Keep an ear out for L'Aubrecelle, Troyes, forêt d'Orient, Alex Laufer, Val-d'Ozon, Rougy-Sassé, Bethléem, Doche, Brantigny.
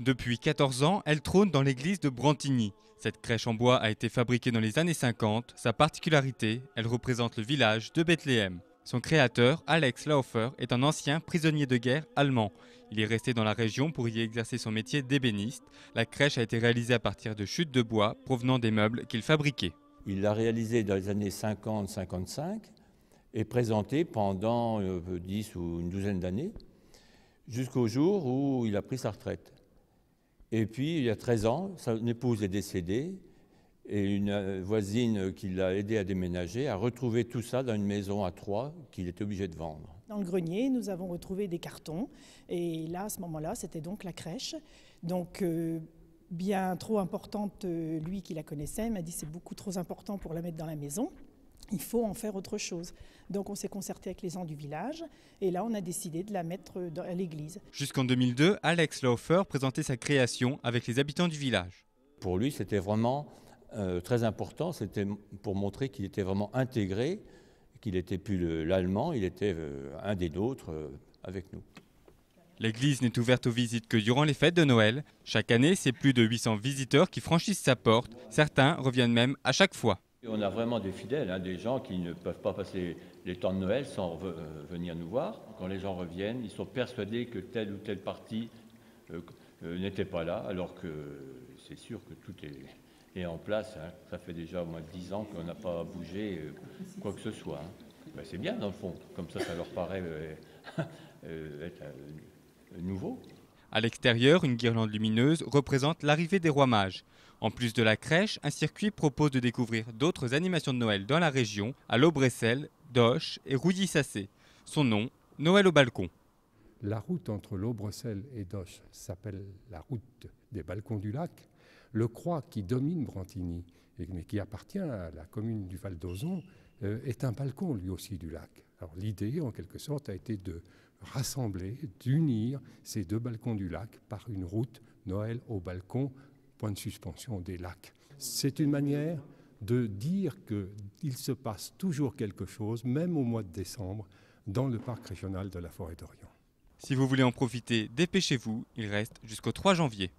Depuis 14 ans, elle trône dans l'église de Brantigny. Cette crèche en bois a été fabriquée dans les années 50. Sa particularité, elle représente le village de Bethléem. Son créateur, Alex Laufer, est un ancien prisonnier de guerre allemand. Il est resté dans la région pour y exercer son métier d'ébéniste. La crèche a été réalisée à partir de chutes de bois provenant des meubles qu'il fabriquait. Il l'a réalisée dans les années 50-55 et présentée pendant 10 ou une douzaine d'années, jusqu'au jour où il a pris sa retraite. Et puis, il y a 13 ans, son épouse est décédée et une voisine qui l'a aidé à déménager a retrouvé tout ça dans une maison à Troyes qu'il était obligé de vendre. Dans le grenier, nous avons retrouvé des cartons et là, à ce moment-là, c'était donc la crèche. Donc, bien trop importante, lui qui la connaissait m'a dit c'est beaucoup trop important pour la mettre dans la maison. Il faut en faire autre chose. Donc on s'est concerté avec les gens du village et là on a décidé de la mettre à l'église. Jusqu'en 2002, Alex Laufer présentait sa création avec les habitants du village. Pour lui c'était vraiment très important, c'était pour montrer qu'il était vraiment intégré, qu'il n'était plus l'allemand, il était un des nôtres avec nous. L'église n'est ouverte aux visites que durant les fêtes de Noël. Chaque année, c'est plus de 800 visiteurs qui franchissent sa porte. Certains reviennent même à chaque fois. On a vraiment des fidèles, hein, des gens qui ne peuvent pas passer les temps de Noël sans venir nous voir. Quand les gens reviennent, ils sont persuadés que telle ou telle partie n'était pas là, alors que c'est sûr que tout est en place. Hein. Ça fait déjà au moins 10 ans qu'on n'a pas bougé quoi que ce soit. Hein. Ben, c'est bien dans le fond, comme ça leur paraît être nouveau. À l'extérieur, une guirlande lumineuse représente l'arrivée des rois mages. En plus de la crèche, un circuit propose de découvrir d'autres animations de Noël dans la région, à L'Aubrecelle, Doche et Rougy-Sassé. Son nom, Noël au balcon. La route entre L'Aubrecelle et Doche s'appelle la route des balcons du lac. Le croix qui domine Brantigny, mais qui appartient à la commune du Val-d'Ozon, est un balcon lui aussi du lac. Alors l'idée, en quelque sorte, a été de rassembler, d'unir ces deux balcons du lac par une route Noël au balcon, point de suspension des lacs. C'est une manière de dire qu'il se passe toujours quelque chose, même au mois de décembre, dans le parc régional de la forêt d'Orient. Si vous voulez en profiter, dépêchez-vous, il reste jusqu'au 3 janvier.